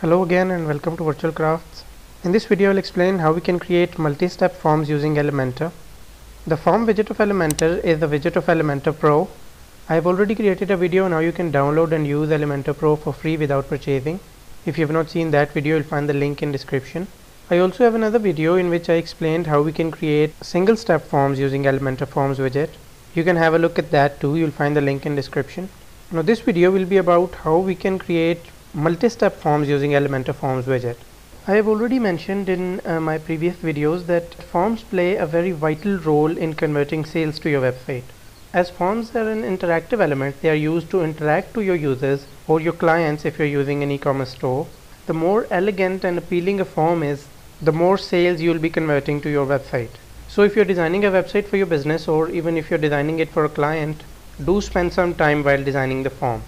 Hello again and welcome to Virtual Crafts. In this video I'll explain how we can create multi-step forms using Elementor. The form widget of Elementor is the widget of Elementor Pro. I have already created a video on how you can download and use Elementor Pro for free without purchasing. If you have not seen that video, you'll find the link in description. I also have another video in which I explained how we can create single step forms using Elementor Forms widget. You can have a look at that too, you'll find the link in description. Now this video will be about how we can create multi-step forms using Elementor Forms widget. I have already mentioned in my previous videos that forms play a very vital role in converting sales to your website. As forms are an interactive element, they are used to interact to your users or your clients if you're using an e-commerce store. The more elegant and appealing a form is, the more sales you'll be converting to your website. So if you're designing a website for your business or even if you're designing it for a client, do spend some time while designing the form.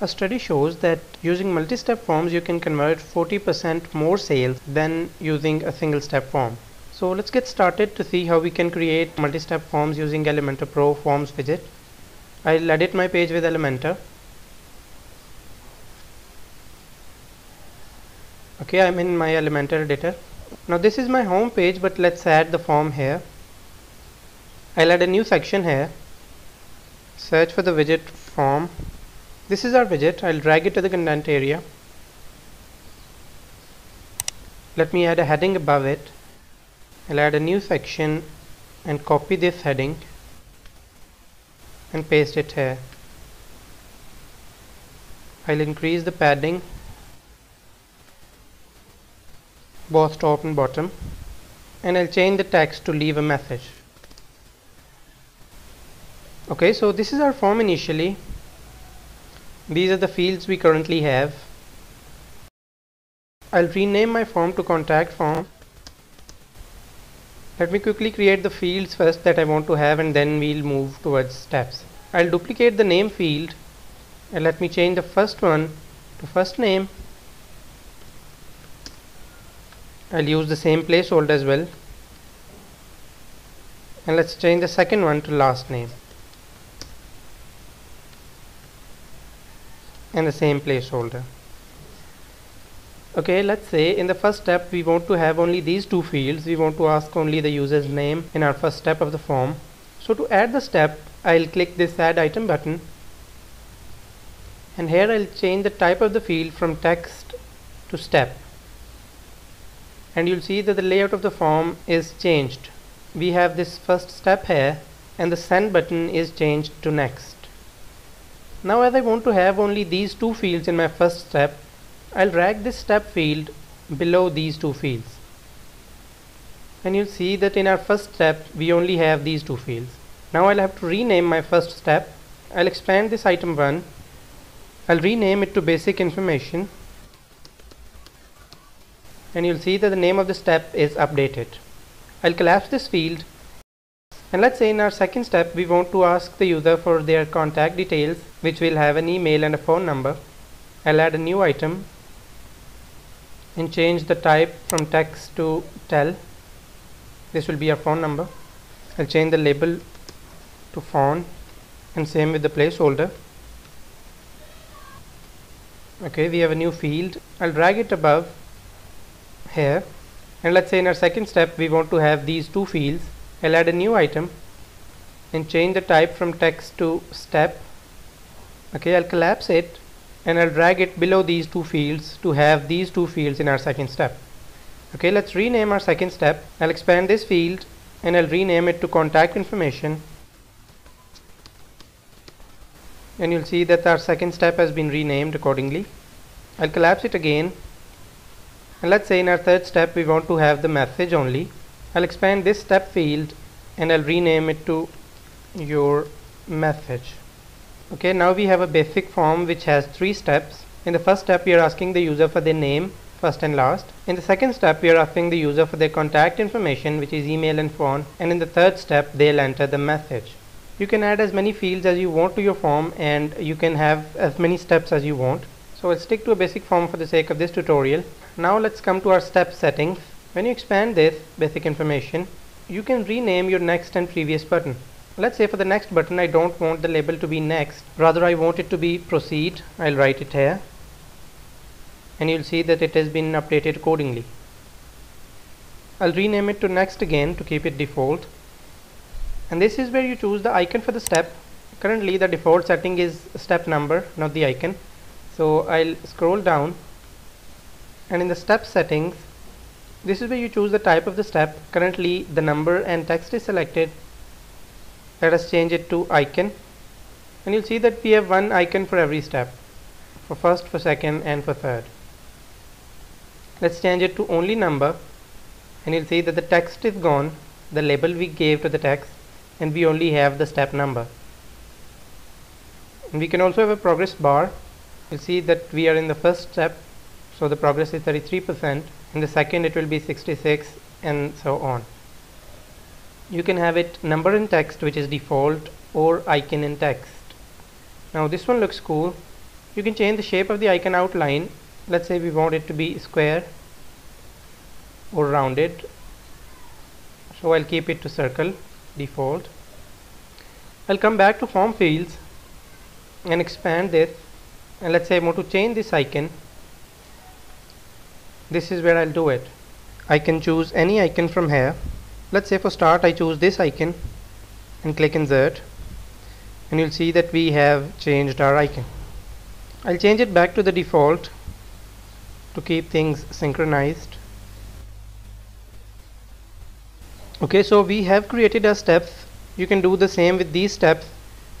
A study shows that using multi-step forms you can convert 40% more sales than using a single-step form. So let's get started to see how we can create multi-step forms using Elementor Pro Forms widget. I'll edit my page with Elementor. Okay, I'm in my Elementor editor. Now this is my home page, but let's add the form here. I'll add a new section here. Search for the widget form. This is our widget. I'll drag it to the content area. Let me add a heading above it. I'll add a new section and copy this heading and paste it here. I'll increase the padding, both top and bottom, and I'll change the text to leave a message. Okay, so this is our form initially. These are the fields we currently have. I'll rename my form to contact form. Let me quickly create the fields first that I want to have and then we'll move towards steps. I'll duplicate the name field and let me change the first one to first name. I'll use the same placeholder as well. And let's change the second one to last name. And the same placeholder. Okay, let's say in the first step we want to have only these two fields. We want to ask only the user's name in our first step of the form. So to add the step, I'll click this add item button, and here I'll change the type of the field from text to step, and you'll see that the layout of the form is changed. We have this first step here and the send button is changed to next. Now as I want to have only these two fields in my first step, I'll drag this step field below these two fields. And you'll see that in our first step we only have these two fields. Now I'll have to rename my first step. I'll expand this item 1. I'll rename it to basic information. And you'll see that the name of the step is updated. I'll collapse this field. And let's say in our second step we want to ask the user for their contact details, which will have an email and a phone number. I'll add a new item and change the type from text to tell. This will be our phone number. I'll change the label to phone and same with the placeholder. Okay, we have a new field. I'll drag it above here, and let's say in our second step we want to have these two fields. I'll add a new item and change the type from text to step. Okay, I'll collapse it and I'll drag it below these two fields to have these two fields in our second step. Okay, let's rename our second step. I'll expand this field and I'll rename it to contact information. And you'll see that our second step has been renamed accordingly. I'll collapse it again. And let's say in our third step we want to have the message only. I'll expand this step field and I'll rename it to your message. Okay, now we have a basic form which has three steps. In the first step we are asking the user for their name, first and last. In the second step we are asking the user for their contact information, which is email and phone, and in the third step they'll enter the message. You can add as many fields as you want to your form and you can have as many steps as you want. So I'll stick to a basic form for the sake of this tutorial. Now let's come to our step settings. When you expand this basic information, you can rename your next and previous button. Let's say for the next button I don't want the label to be next, rather I want it to be proceed. I'll write it here. and you'll see that it has been updated accordingly. I'll rename it to next again to keep it default, and this is where you choose the icon for the step. Currently the default setting is step number, not the icon, so I'll scroll down, and in the step settings this is where you choose the type of the step. Currently the number and text is selected. Let us change it to icon, and you'll see that we have one icon for every step, for first, for second and for third. Let's change it to only number, and you'll see that the text is gone, the label we gave to the text, and we only have the step number. And we can also have a progress bar. You'll see that we are in the first step, so the progress is 33%, in the second it will be 66, and so on. You can have it number and text, which is default, or icon and text. Now this one looks cool. You can change the shape of the icon outline. Let's say we want it to be square or rounded, so I'll keep it to circle default. I'll come back to form fields and expand this, and let's say I want to change this icon. This is where I'll do it. I can choose any icon from here. Let's say for start I choose this icon and click insert, and you'll see that we have changed our icon. I'll change it back to the default to keep things synchronized. Okay, so we have created our steps. You can do the same with these steps.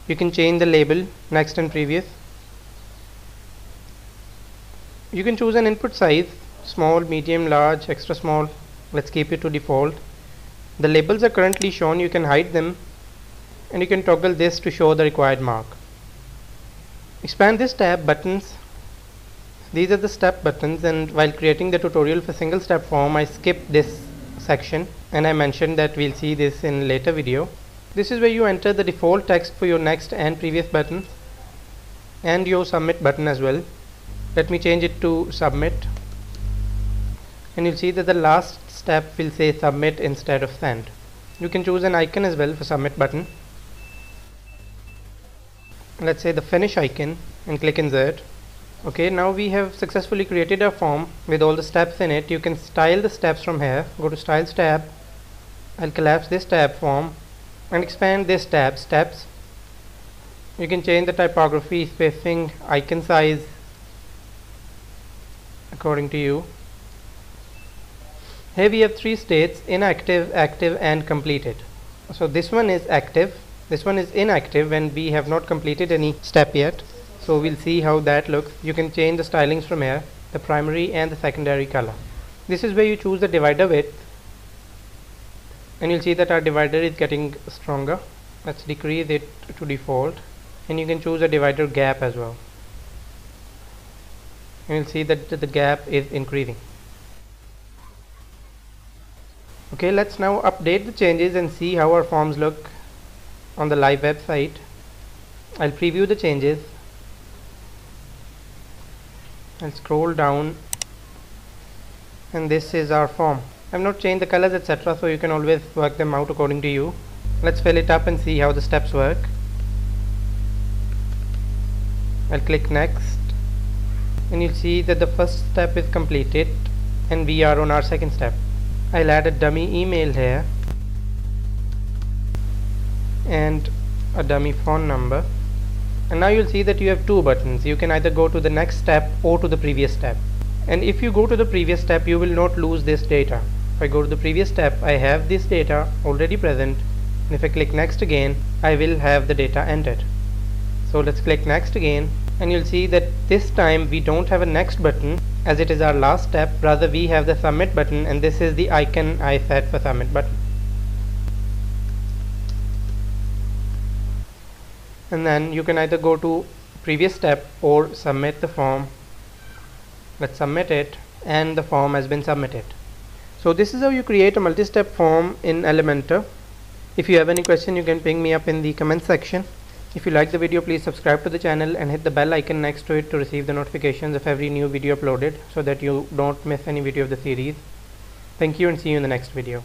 You can change the label, next and previous. You can choose an input size, small, medium, large, extra small. Let's keep it to default. The labels are currently shown, you can hide them, and you can toggle this to show the required mark. Expand this tab, buttons. These are the step buttons, and while creating the tutorial for single step form, I skipped this section, and I mentioned that we'll see this in later video. This is where you enter the default text for your next and previous buttons, and your submit button as well. Let me change it to submit, and you'll see that the last step will say submit instead of send. You can choose an icon as well for submit button. Let's say the finish icon and click insert. Okay, now we have successfully created our form with all the steps in it. You can style the steps from here. Go to styles tab. I'll collapse this tab form and expand this tab steps. You can change the typography, spacing, icon size according to you. Here we have three states: inactive, active and completed. So this one is active, this one is inactive, and we have not completed any step yet. So we'll see how that looks. You can change the stylings from here, the primary and the secondary color. This is where you choose the divider width, and you'll see that our divider is getting stronger. Let's decrease it to default, and you can choose a divider gap as well, and you'll see that the gap is increasing. Okay, let's now update the changes and see how our forms look on the live website. I'll preview the changes. I'll scroll down, and this is our form. I've not changed the colors, etc., so you can always work them out according to you. Let's fill it up and see how the steps work. I'll click next, and you'll see that the first step is completed, and we are on our second step. I'll add a dummy email here and a dummy phone number. And now you'll see that you have two buttons. You can either go to the next step or to the previous step. And if you go to the previous step, you will not lose this data. If I go to the previous step, I have this data already present, and if I click next again, I will have the data entered. So let's click next again, and you'll see that this time we don't have a next button as it is our last step. Rather, we have the submit button, and this is the icon I set for submit button. And then you can either go to previous step or submit the form. Let's submit it, and the form has been submitted. So this is how you create a multi-step form in Elementor. If you have any question, you can ping me up in the comment section. If you like the video, please subscribe to the channel and hit the bell icon next to it to receive the notifications of every new video uploaded so that you don't miss any video of the series. Thank you, and see you in the next video.